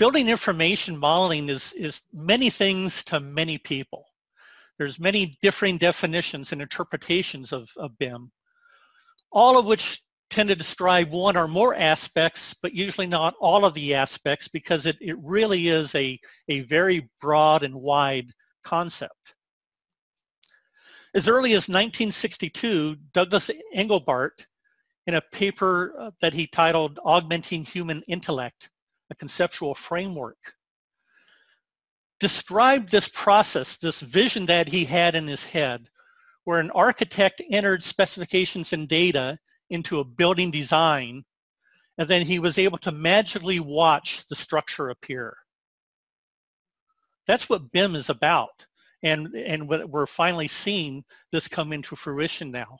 building information modeling is many things to many people. There's many differing definitions and interpretations of BIM, all of which tend to describe one or more aspects, but usually not all of the aspects, because it really is a very broad and wide concept. As early as 1962, Douglas Engelbart, in a paper that he titled Augmenting Human Intellect, a Conceptual Framework, described this process, this vision that he had in his head, where an architect entered specifications and data into a building design, and then he was able to magically watch the structure appear. That's what BIM is about, and we're finally seeing this come into fruition now.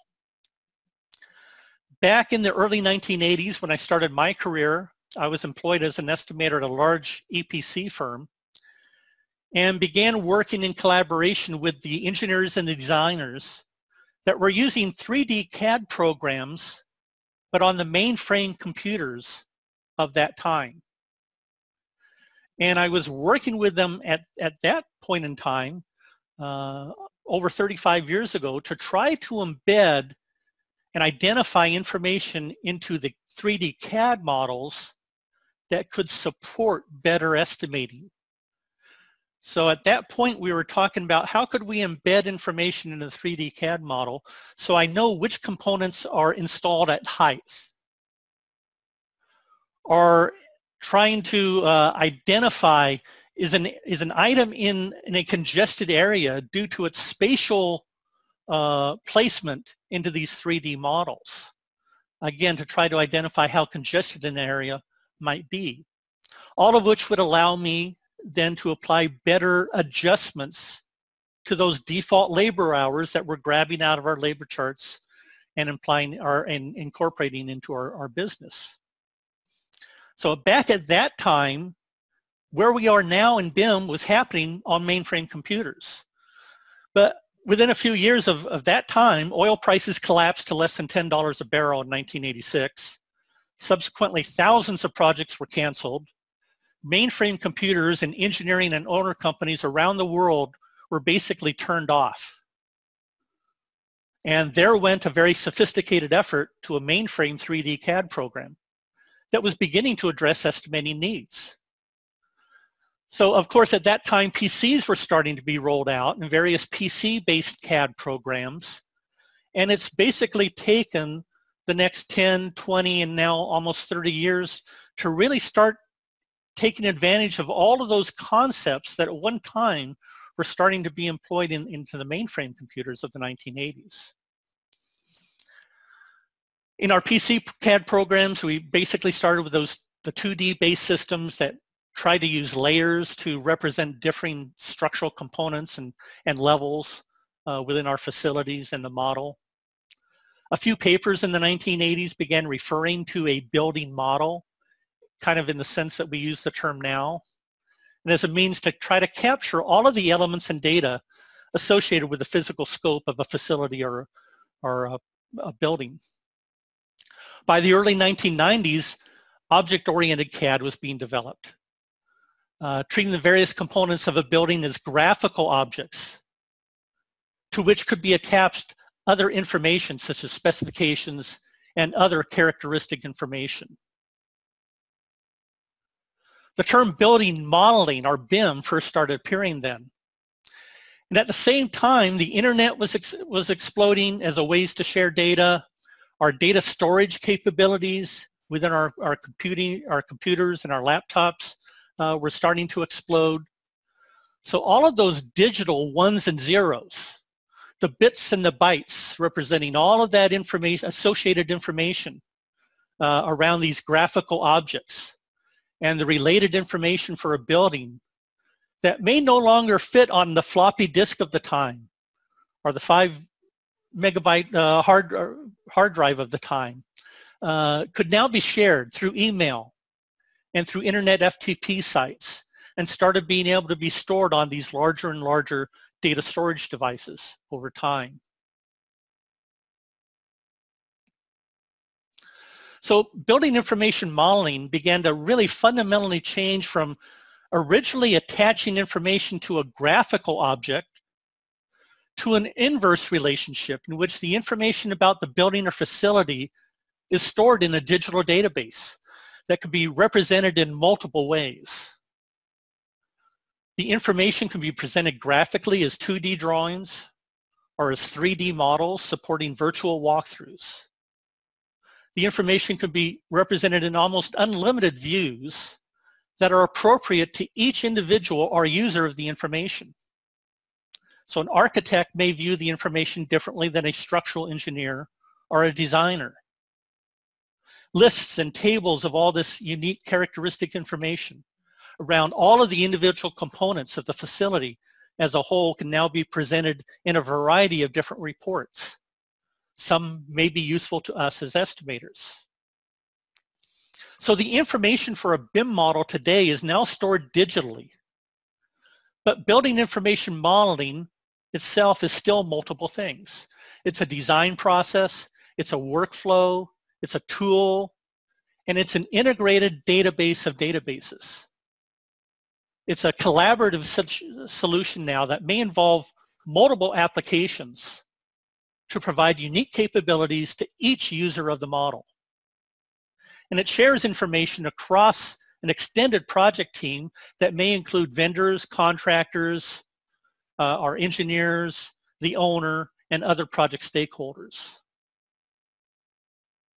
Back in the early 1980s, when I started my career, I was employed as an estimator at a large EPC firm, and began working in collaboration with the engineers and the designers that were using 3D CAD programs, but on the mainframe computers of that time. And I was working with them at that point in time, over 35 years ago, to try to embed and identify information into the 3D CAD models that could support better estimating. So at that point, we were talking about how could we embed information in a 3D CAD model so I know which components are installed at heights, or trying to identify is an item in a congested area due to its spatial placement into these 3D models. Again, to try to identify how congested an area might be, all of which would allow me then to apply better adjustments to those default labor hours that we're grabbing out of our labor charts and incorporating into our business. So back at that time, where we are now in BIM was happening on mainframe computers. But within a few years of that time, oil prices collapsed to less than $10 a barrel in 1986. Subsequently, thousands of projects were canceled. Mainframe computers and engineering and owner companies around the world were basically turned off. And there went a very sophisticated effort to a mainframe 3D CAD program that was beginning to address estimating needs. So of course at that time, PCs were starting to be rolled out and various PC-based CAD programs. And it's basically taken the next 10, 20, and now almost 30 years to really start taking advantage of all of those concepts that at one time were starting to be employed into the mainframe computers of the 1980s. In our PC CAD programs, we basically started with the 2D-based systems that try to use layers to represent differing structural components and levels within our facilities and the model. A few papers in the 1980s began referring to a building model, kind of in the sense that we use the term now, and as a means to try to capture all of the elements and data associated with the physical scope of a facility or a building. By the early 1990s, object-oriented CAD was being developed, treating the various components of a building as graphical objects to which could be attached other information such as specifications and other characteristic information. The term building modeling, or BIM, first started appearing then. And at the same time, the internet was exploding as a ways to share data, our data storage capabilities within our computers and our laptops were starting to explode. So all of those digital ones and zeros, the bits and the bytes representing all of that information, associated information around these graphical objects, and the related information for a building that may no longer fit on the floppy disk of the time or the 5 megabyte hard drive of the time, could now be shared through email and through internet FTP sites, and started being able to be stored on these larger and larger data storage devices over time. So building information modeling began to really fundamentally change from originally attaching information to a graphical object to an inverse relationship in which the information about the building or facility is stored in a digital database that can be represented in multiple ways. The information can be presented graphically as 2D drawings or as 3D models supporting virtual walkthroughs. The information can be represented in almost unlimited views that are appropriate to each individual or user of the information. So an architect may view the information differently than a structural engineer or a designer. Lists and tables of all this unique characteristic information around all of the individual components of the facility as a whole can now be presented in a variety of different reports. Some may be useful to us as estimators. So the information for a BIM model today is now stored digitally, but building information modeling itself is still multiple things. It's a design process, it's a workflow, it's a tool, and it's an integrated database of databases. It's a collaborative solution now that may involve multiple applications to provide unique capabilities to each user of the model. And it shares information across an extended project team that may include vendors, contractors, our engineers, the owner, and other project stakeholders.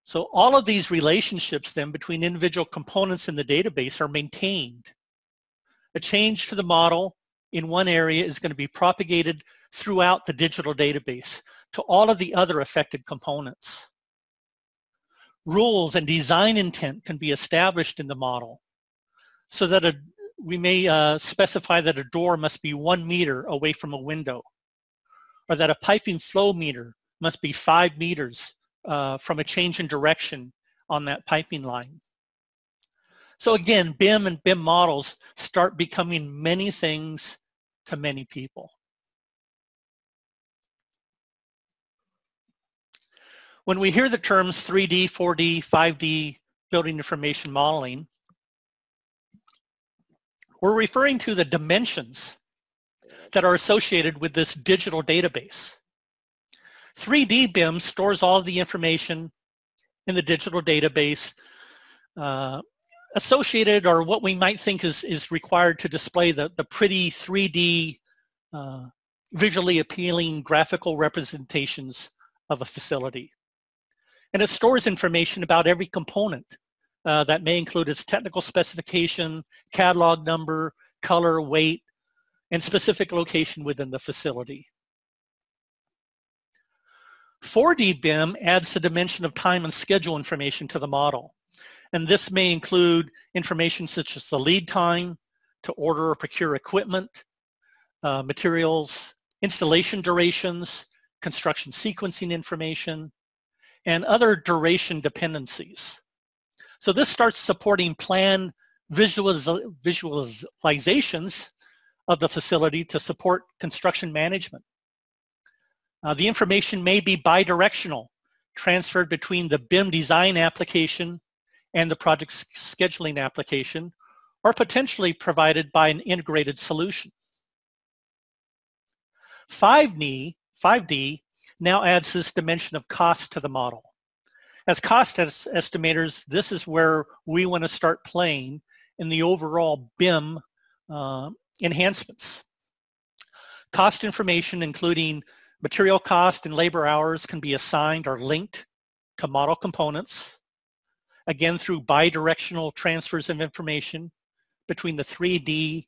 So all of these relationships then between individual components in the database are maintained. A change to the model in one area is going to be propagated throughout the digital database to all of the other affected components. Rules and design intent can be established in the model so that we may specify that a door must be 1 meter away from a window, or that a piping flow meter must be 5 meters from a change in direction on that piping line. So again, BIM and BIM models start becoming many things to many people. When we hear the terms 3D, 4D, 5D, building information modeling, we're referring to the dimensions that are associated with this digital database. 3D BIM stores all of the information in the digital database associated, or what we might think is required to display the pretty 3D visually appealing graphical representations of a facility. And it stores information about every component that may include its technical specification, catalog number, color, weight, and specific location within the facility. 4D BIM adds the dimension of time and schedule information to the model. And this may include information such as the lead time to order or procure equipment, materials, installation durations, construction sequencing information, and other duration dependencies. So this starts supporting plan visualizations of the facility to support construction management. The information may be bidirectional, transferred between the BIM design application and the project scheduling application, or potentially provided by an integrated solution. 5D now adds this dimension of cost to the model. As cost estimators, this is where we want to start playing in the overall BIM enhancements. Cost information, including material cost and labor hours, can be assigned or linked to model components, again through bidirectional transfers of information between the 3D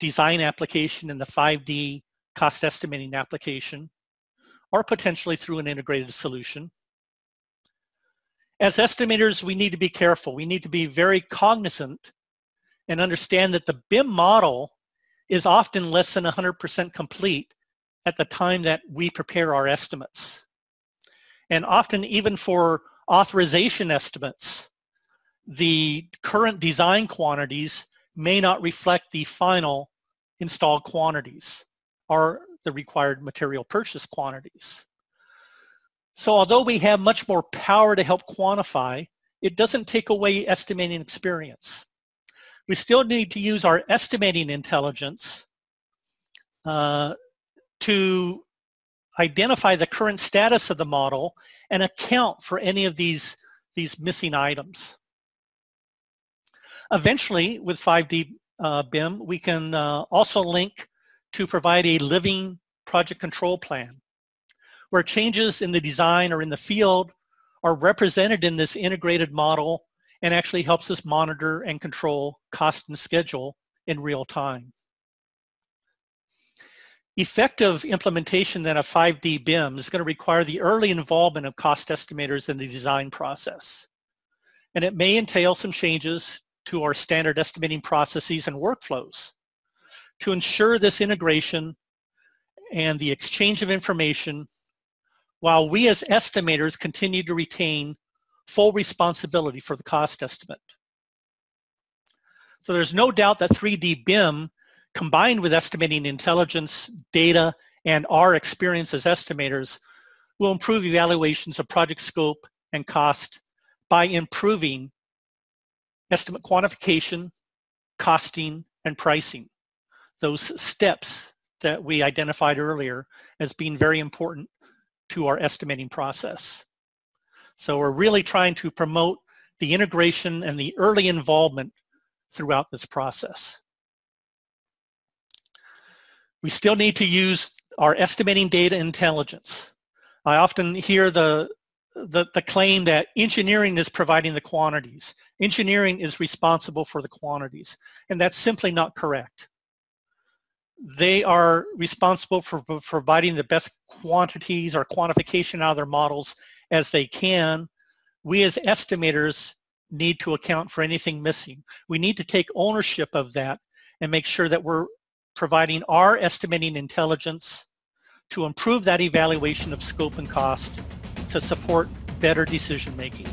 design application and the 5D cost estimating application, or potentially through an integrated solution. As estimators, we need to be careful. We need to be very cognizant and understand that the BIM model is often less than 100% complete at the time that we prepare our estimates. And often even for authorization estimates, the current design quantities may not reflect the final installed quantities or the required material purchase quantities. So although we have much more power to help quantify it doesn't take away estimating experience. We still need to use our estimating intelligence to identify the current status of the model and account for any of these missing items. Eventually, with 5D BIM, we can also link to provide a living project control plan, where changes in the design or in the field are represented in this integrated model and actually helps us monitor and control cost and schedule in real time. Effective implementation then of 5D BIM is going to require the early involvement of cost estimators in the design process. And it may entail some changes to our standard estimating processes and workflows. To ensure this integration and the exchange of information, while we as estimators continue to retain full responsibility for the cost estimate. So there's no doubt that 3D BIM, combined with estimating intelligence, data, and our experience as estimators, will improve evaluations of project scope and cost by improving estimate quantification, costing, and pricing. Those steps that we identified earlier as being very important to our estimating process. So we're really trying to promote the integration and the early involvement throughout this process. We still need to use our estimating data intelligence. I often hear the claim that engineering is providing the quantities. Engineering is responsible for the quantities, and that's simply not correct. They are responsible for providing the best quantities or quantification out of their models as they can. We as estimators need to account for anything missing. We need to take ownership of that and make sure that we're providing our estimating intelligence to improve that evaluation of scope and cost to support better decision making.